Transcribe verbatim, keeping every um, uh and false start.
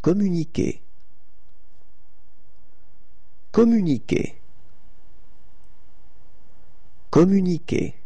Communiquer. Communiquer. Communiquer.